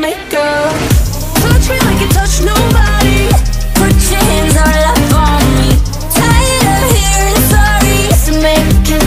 make up.